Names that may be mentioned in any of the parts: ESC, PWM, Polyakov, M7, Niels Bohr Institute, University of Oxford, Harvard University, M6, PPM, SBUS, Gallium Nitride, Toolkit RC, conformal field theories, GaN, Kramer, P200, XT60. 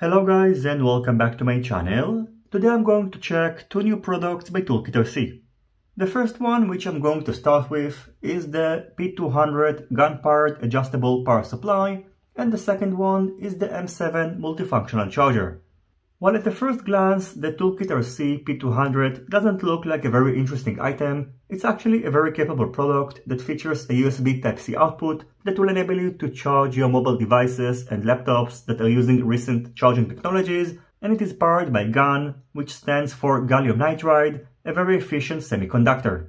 Hello guys and welcome back to my channel. Today I'm going to check two new products by Toolkit RC. The first one, which I'm going to start with, is the P200 gun-powered adjustable power supply, and the second one is the M7 multifunctional charger. While at the first glance the Toolkit RC P200 doesn't look like a very interesting item, it's actually a very capable product that features a USB Type-C output that will enable you to charge your mobile devices and laptops that are using recent charging technologies, and it is powered by GaN, which stands for Gallium Nitride, a very efficient semiconductor.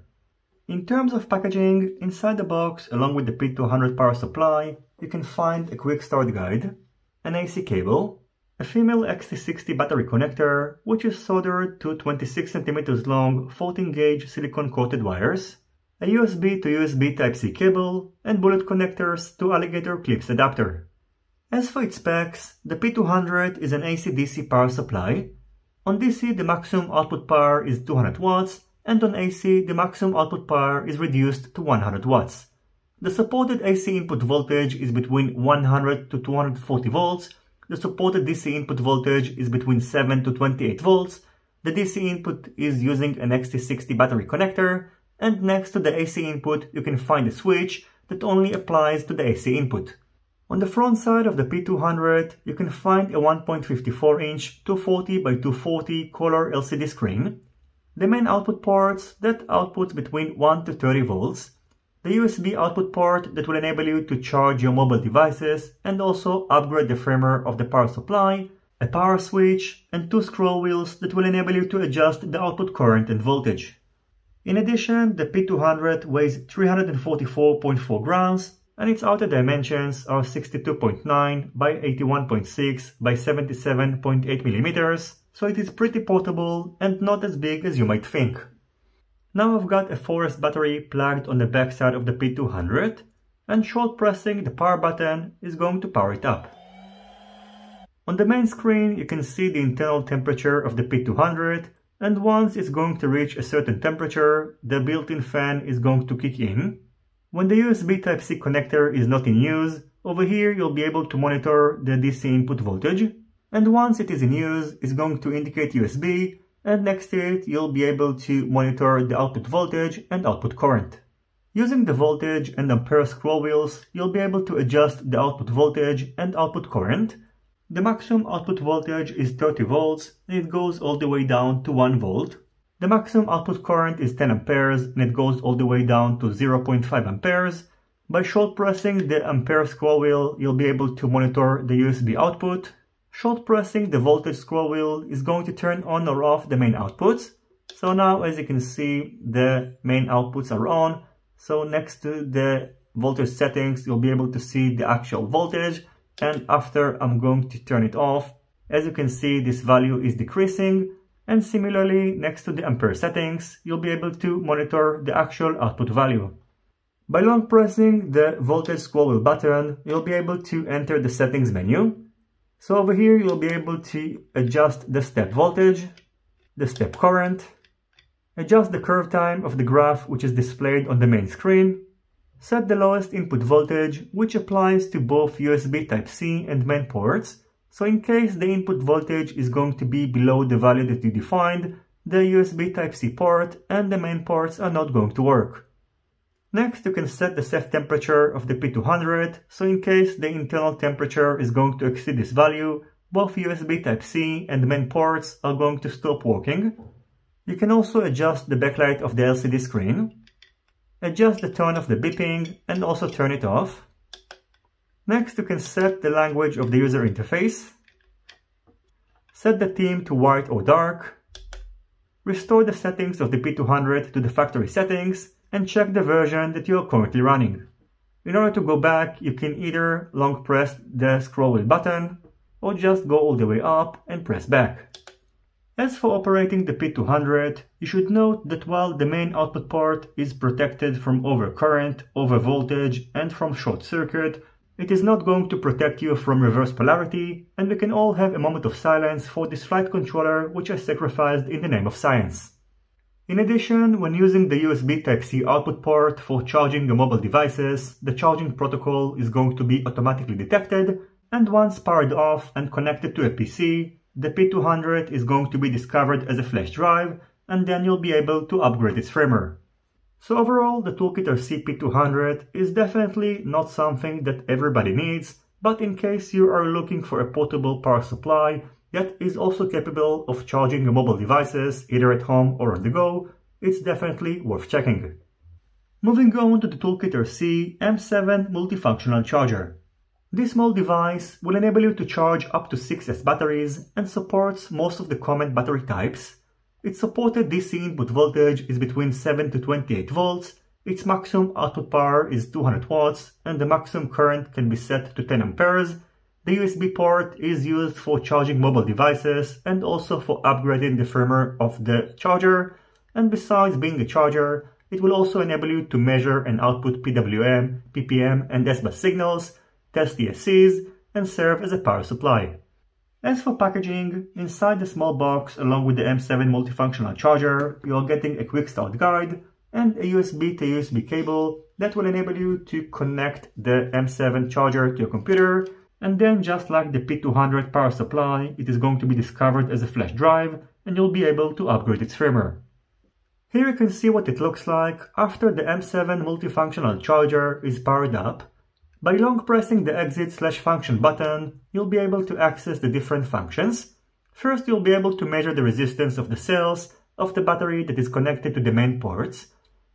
In terms of packaging, inside the box, along with the P200 power supply, you can find a quick start guide, an AC cable, a female XT60 battery connector, which is soldered to 26 cm long 14-gauge silicon-coated wires, a USB to USB Type-C cable, and bullet connectors to alligator clips adapter. As for its specs, the P200 is an AC-DC power supply. On DC, the maximum output power is 200 watts, and on AC, the maximum output power is reduced to 100 watts. The supported AC input voltage is between 100 to 240 volts, the supported DC input voltage is between 7 to 28 volts, the DC input is using an XT60 battery connector, and next to the AC input you can find a switch that only applies to the AC input. On the front side of the P200 you can find a 1.54-inch 240 by 240 color LCD screen, the main output ports that outputs between 1 to 30 volts, the USB output port that will enable you to charge your mobile devices and also upgrade the firmware of the power supply, a power switch, and two scroll wheels that will enable you to adjust the output current and voltage. In addition, the P200 weighs 344.4 grams and its outer dimensions are 62.9 by 81.6 by 77.8 millimeters, so it is pretty portable and not as big as you might think. Now I've got a 4S battery plugged on the back side of the P200, and short pressing the power button is going to power it up. On the main screen you can see the internal temperature of the P200, and once it's going to reach a certain temperature, the built-in fan is going to kick in. When the USB Type-C connector is not in use, over here you'll be able to monitor the DC input voltage, and once it is in use, it's going to indicate USB, and next to it you'll be able to monitor the output voltage and output current. Using the voltage and ampere scroll wheels, you'll be able to adjust the output voltage and output current. The maximum output voltage is 30 volts and it goes all the way down to 1 volt. The maximum output current is 10 amperes and it goes all the way down to 0.5 amperes. By short pressing the ampere scroll wheel, you'll be able to monitor the USB output. Short pressing the voltage scroll wheel is going to turn on or off the main outputs. So now, as you can see, the main outputs are on. So next to the voltage settings, you'll be able to see the actual voltage. And after I'm going to turn it off, as you can see, this value is decreasing. And similarly, next to the ampere settings, you'll be able to monitor the actual output value. By long pressing the voltage scroll wheel button, you'll be able to enter the settings menu. So over here you'll be able to adjust the step voltage, the step current, adjust the curve time of the graph which is displayed on the main screen, set the lowest input voltage which applies to both USB Type-C and main ports, so in case the input voltage is going to be below the value that you defined, the USB Type-C port and the main ports are not going to work. Next, you can set the safe temperature of the P200, so in case the internal temperature is going to exceed this value, both USB Type-C and main ports are going to stop working. You can also adjust the backlight of the LCD screen, adjust the tone of the beeping, and also turn it off. Next, you can set the language of the user interface, set the theme to white or dark, restore the settings of the P200 to the factory settings, and check the version that you are currently running. In order to go back, you can either long press the scroll wheel button or just go all the way up and press back. As for operating the P200, you should note that while the main output port is protected from overcurrent, overvoltage, and from short circuit, it is not going to protect you from reverse polarity, and we can all have a moment of silence for this flight controller which I sacrificed in the name of science. In addition, when using the USB Type-C output port for charging your mobile devices, the charging protocol is going to be automatically detected, and once powered off and connected to a PC, the P200 is going to be discovered as a flash drive, and then you'll be able to upgrade its firmware. So overall, the Toolkit RC P200 is definitely not something that everybody needs, but in case you are looking for a portable power supply that is also capable of charging your mobile devices, either at home or on the go, it's definitely worth checking. Moving on to the Toolkit RC M7 multifunctional charger. This small device will enable you to charge up to 6S batteries and supports most of the common battery types. Its supported DC input voltage is between 7 to 28 volts, its maximum output power is 200 watts, and the maximum current can be set to 10 amperes. The USB port is used for charging mobile devices and also for upgrading the firmware of the charger, and besides being a charger, it will also enable you to measure and output PWM, PPM, and SBUS signals, test ESCs, and serve as a power supply. As for packaging, inside the small box along with the M7 multifunctional charger, you are getting a quick start guide and a USB to USB cable that will enable you to connect the M7 charger to your computer, and then just like the P200 power supply, it is going to be discovered as a flash drive and you'll be able to upgrade its firmware. Here you can see what it looks like after the M7 multifunctional charger is powered up. By long pressing the exit/function button, you'll be able to access the different functions. First, you'll be able to measure the resistance of the cells of the battery that is connected to the main ports.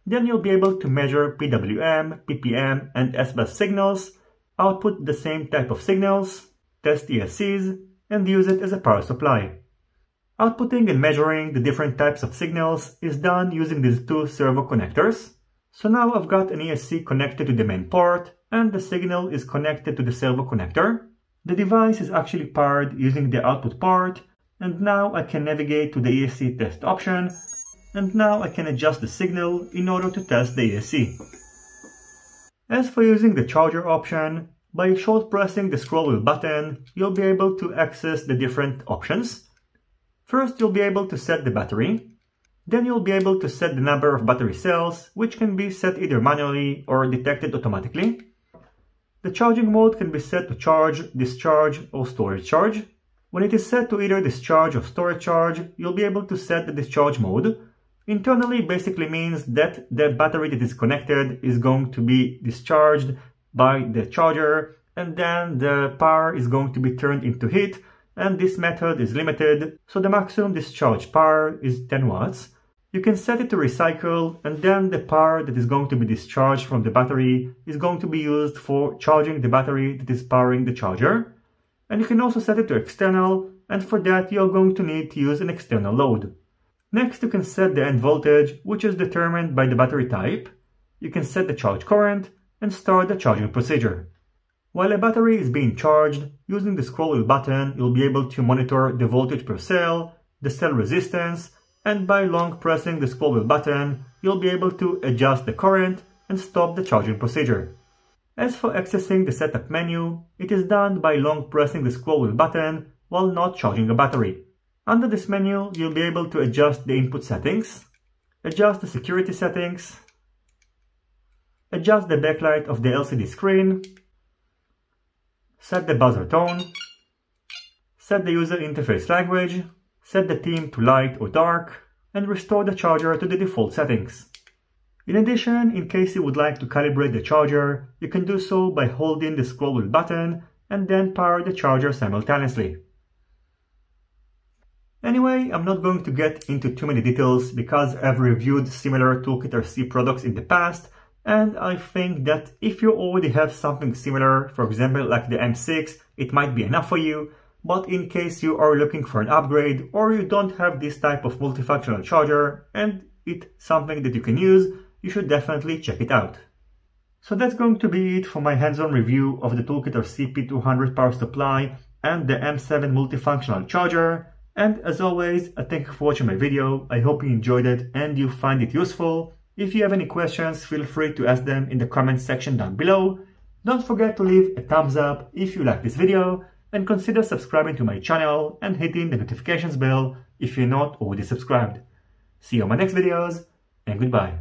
Then you'll be able to measure PWM, PPM, and SBUS signals, output the same type of signals, test ESCs, and use it as a power supply. Outputting and measuring the different types of signals is done using these two servo connectors. So now I've got an ESC connected to the main port, and the signal is connected to the servo connector. The device is actually powered using the output port, and now I can navigate to the ESC test option, and now I can adjust the signal in order to test the ESC. As for using the charger option, by short pressing the scroll wheel button, you'll be able to access the different options. First, you'll be able to set the battery. Then you'll be able to set the number of battery cells, which can be set either manually or detected automatically. The charging mode can be set to charge, discharge, or storage charge. When it is set to either discharge or storage charge, you'll be able to set the discharge mode. Internally basically means that the battery that is connected is going to be discharged by the charger, and then the power is going to be turned into heat, and this method is limited, so the maximum discharge power is 10 watts. You can set it to recycle, and then the power that is going to be discharged from the battery is going to be used for charging the battery that is powering the charger. And you can also set it to external, and for that you are going to need to use an external load. Next, you can set the end voltage, which is determined by the battery type. You can set the charge current and start the charging procedure. While a battery is being charged, using the scroll wheel button, you'll be able to monitor the voltage per cell, the cell resistance, and by long pressing the scroll wheel button, you'll be able to adjust the current and stop the charging procedure. As for accessing the setup menu, it is done by long pressing the scroll wheel button while not charging a battery. Under this menu, you'll be able to adjust the input settings, adjust the security settings, adjust the backlight of the LCD screen, set the buzzer tone, set the user interface language, set the theme to light or dark, and restore the charger to the default settings. In addition, in case you would like to calibrate the charger, you can do so by holding the scroll wheel button and then power the charger simultaneously. Anyway, I'm not going to get into too many details because I've reviewed similar Toolkit RC products in the past, and I think that if you already have something similar, for example like the M6, it might be enough for you. But in case you are looking for an upgrade or you don't have this type of multifunctional charger and it's something that you can use, you should definitely check it out. So that's going to be it for my hands-on review of the Toolkit RC P200 power supply and the M7 multifunctional charger. And as always, I thank you for watching my video. I hope you enjoyed it and you find it useful. If you have any questions, feel free to ask them in the comments section down below. Don't forget to leave a thumbs up if you like this video, and consider subscribing to my channel and hitting the notifications bell if you're not already subscribed. See you on my next videos, and goodbye.